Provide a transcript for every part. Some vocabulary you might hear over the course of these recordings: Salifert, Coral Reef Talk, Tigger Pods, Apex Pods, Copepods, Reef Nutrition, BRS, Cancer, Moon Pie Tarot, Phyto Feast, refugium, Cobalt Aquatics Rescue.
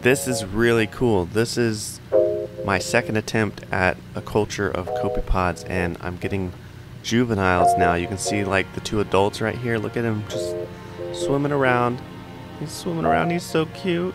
This is really cool. This is my second attempt at a culture of copepods, and I'm getting juveniles now. You can see like the two adults right here. Look at him just swimming around. He's swimming around. He's so cute.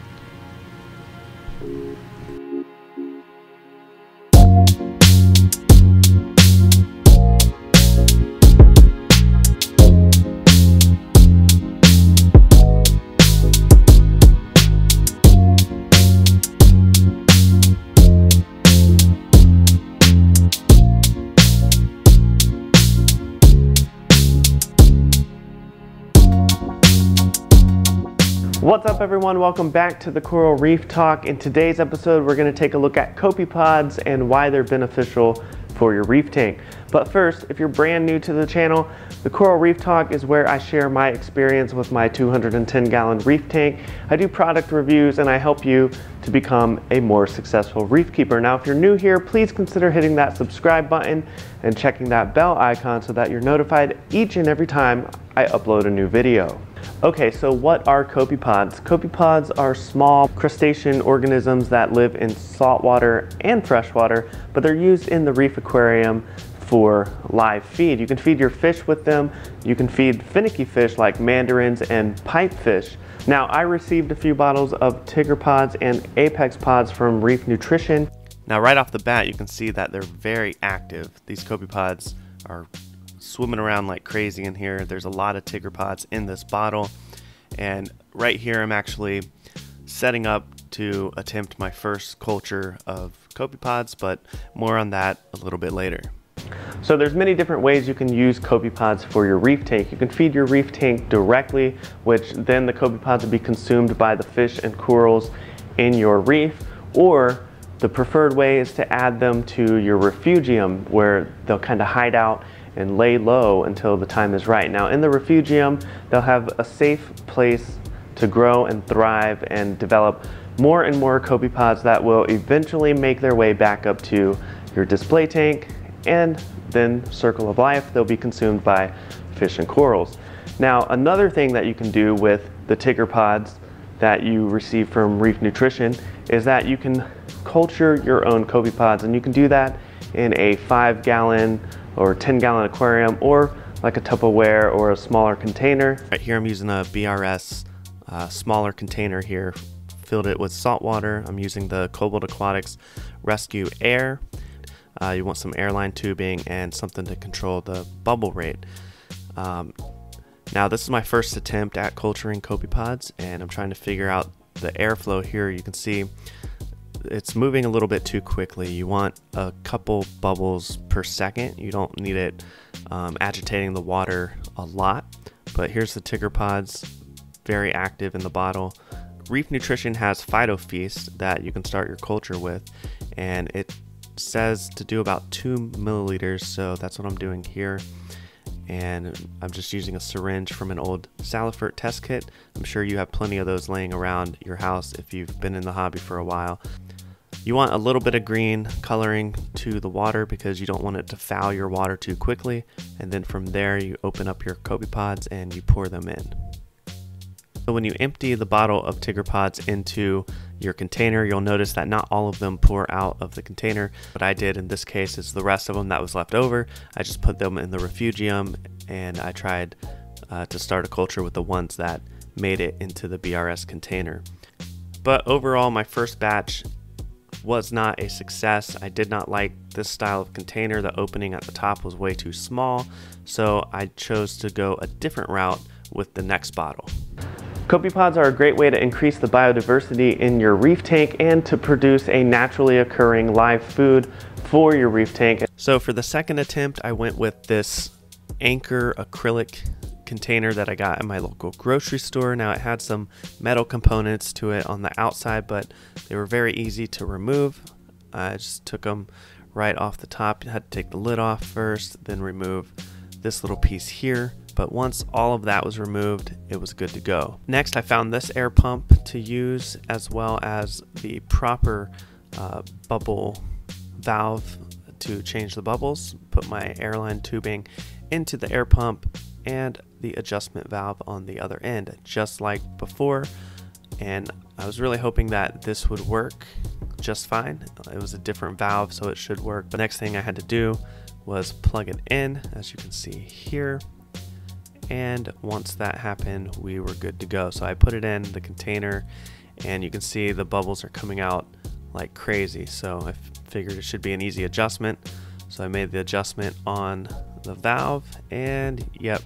What's up everyone, welcome back to the Coral Reef Talk. In today's episode we're going to take a look at copepods and why they're beneficial for your reef tank. But first, if you're brand new to the channel, the Coral Reef Talk is where I share my experience with my 210-gallon reef tank. I do product reviews and I help you to become a more successful reef keeper. Now if you're new here, please consider hitting that subscribe button and checking that bell icon so that you're notified each and every time I upload a new video. Okay, so what are copepods? Copepods are small crustacean organisms that live in saltwater and freshwater, but they're used in the reef aquarium for live feed. You can feed your fish with them. You can feed finicky fish like mandarins and pipefish. Now, I received a few bottles of Tigger Pods and Apex Pods from Reef Nutrition. Now, right off the bat, you can see that they're very active. These copepods are swimming around like crazy in here. There's a lot of Tigger Pods in this bottle, and right here I'm actually setting up to attempt my first culture of copepods, but more on that a little bit later. So there's many different ways you can use copepods for your reef tank. You can feed your reef tank directly, which then the copepods will be consumed by the fish and corals in your reef, or the preferred way is to add them to your refugium where they'll kind of hide out and lay low until the time is right. Now in the refugium, they'll have a safe place to grow and thrive and develop more and more copepods that will eventually make their way back up to your display tank, and then circle of life, they'll be consumed by fish and corals. Now another thing that you can do with the Tigger Pods that you receive from Reef Nutrition is that you can culture your own copepods, and you can do that in a 5-gallon or 10-gallon aquarium, or like a Tupperware or a smaller container. Right here I'm using a BRS smaller container here, filled it with salt water. I'm using the Cobalt Aquatics Rescue air. You want some airline tubing and something to control the bubble rate. Now this is my first attempt at culturing copepods, and I'm trying to figure out the airflow here. You can see it's moving a little bit too quickly. You want a couple bubbles per second. You don't need it agitating the water a lot. But here's the Tigger Pods, very active in the bottle. Reef Nutrition has Phyto Feast that you can start your culture with, and it says to do about 2 milliliters, so that's what I'm doing here. And I'm just using a syringe from an old Salifert test kit. I'm sure you have plenty of those laying around your house if you've been in the hobby for a while. You want a little bit of green coloring to the water because you don't want it to foul your water too quickly. And then from there you open up your copepods and you pour them in. So when you empty the bottle of Tigger Pods into your container, you'll notice that not all of them pour out of the container. What I did in this case is the rest of them that was left over, I just put them in the refugium, and I tried to start a culture with the ones that made it into the BRS container. But overall, my first batch was not a success. I did not like this style of container. The opening at the top was way too small, so I chose to go a different route with the next bottle. Copepods are a great way to increase the biodiversity in your reef tank and to produce a naturally occurring live food for your reef tank. So for the second attempt, I went with this anchor acrylic container that I got at my local grocery store. Now it had some metal components to it on the outside, but they were very easy to remove. I just took them right off the top. You had to take the lid off first, then remove this little piece here. But once all of that was removed, it was good to go. Next, I found this air pump to use, as well as the proper bubble valve to change the bubbles. Put my airline tubing into the air pump and the adjustment valve on the other end, just like before. And I was really hoping that this would work just fine. It was a different valve, so it should work. The next thing I had to do was plug it in, as you can see here. And once that happened, we were good to go. So I put it in the container and you can see the bubbles are coming out like crazy. So I figured it should be an easy adjustment. So I made the adjustment on the valve and yep,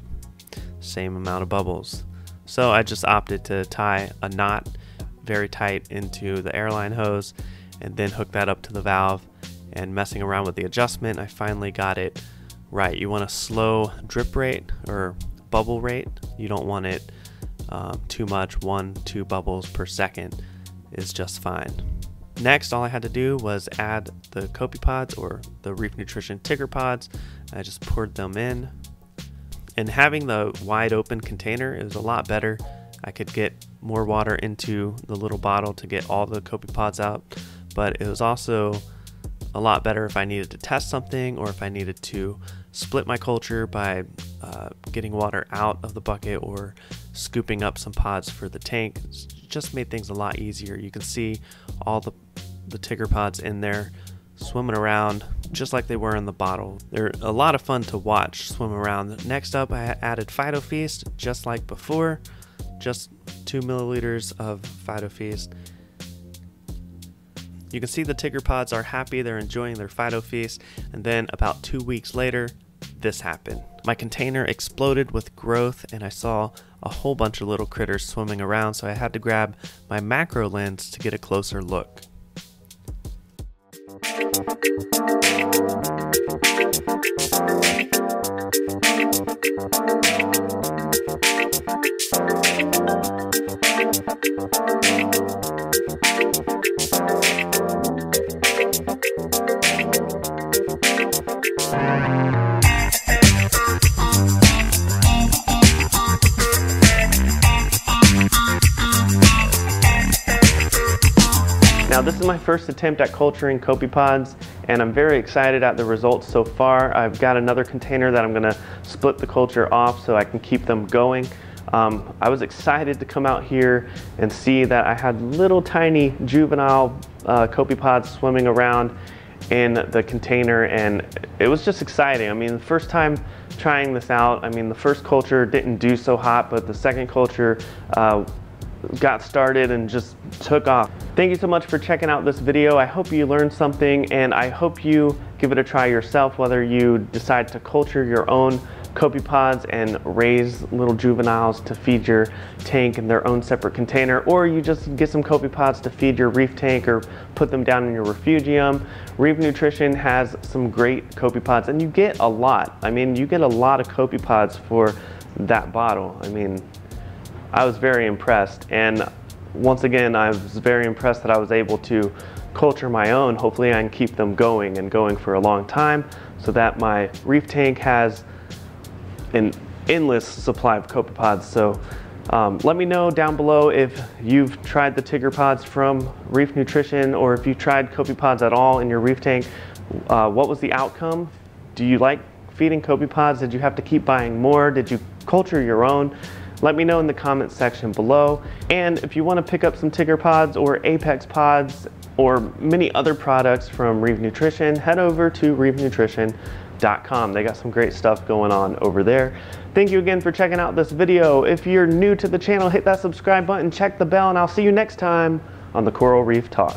same amount of bubbles. So I just opted to tie a knot very tight into the airline hose and then hook that up to the valve, and messing around with the adjustment, I finally got it right. You want a slow drip rate or bubble rate. You don't want it too much. 1-2 bubbles per second is just fine. Next, all I had to do was add the Copepods, or the Reef Nutrition Tigger Pods. I just poured them in, and having the wide open container is a lot better. I could get more water into the little bottle to get all the Copepods out, but it was also a lot better if I needed to test something, or if I needed to split my culture by getting water out of the bucket or scooping up some pods for the tank. It just made things a lot easier. You can see all the Tigger Pods in there swimming around just like they were in the bottle. They're a lot of fun to watch swim around. Next up, I added Phyto Feast just like before, just 2 milliliters of Phyto Feast. You can see the Tigger Pods are happy, they're enjoying their Phyto Feast, and then about 2 weeks later, this happened. My container exploded with growth and I saw a whole bunch of little critters swimming around, so I had to grab my macro lens to get a closer look. Now this is my first attempt at culturing Copepods, and I'm very excited at the results so far. I've got another container that I'm going to split the culture off so I can keep them going. I was excited to come out here and see that I had little tiny juvenile Copepods swimming around in the container, and it was just exciting. I mean, the first time trying this out, I mean the first culture didn't do so hot, but the second culture got started and just took off. Thank you so much for checking out this video. I hope you learned something, and I hope you give it a try yourself, whether you decide to culture your own Copepods and raise little juveniles to feed your tank in their own separate container, or you just get some Copepods to feed your reef tank or put them down in your refugium. Reef Nutrition has some great Copepods, and you get a lot. I mean, you get a lot of Copepods for that bottle. I mean, I was very impressed, and once again I was very impressed that I was able to culture my own. Hopefully I can keep them going and going for a long time so that my reef tank has an endless supply of Copepods. So let me know down below if you've tried the Tigger Pods from Reef Nutrition, or if you tried Copepods at all in your reef tank. What was the outcome? Do you like feeding Copepods? Did you have to keep buying more? Did you culture your own? Let me know in the comments section below. And if you want to pick up some Tigger Pods or Apex Pods or many other products from Reef Nutrition, head over to reefnutrition.com. They got some great stuff going on over there. Thank you again for checking out this video. If you're new to the channel, hit that subscribe button, check the bell, and I'll see you next time on the Coral Reef Talk.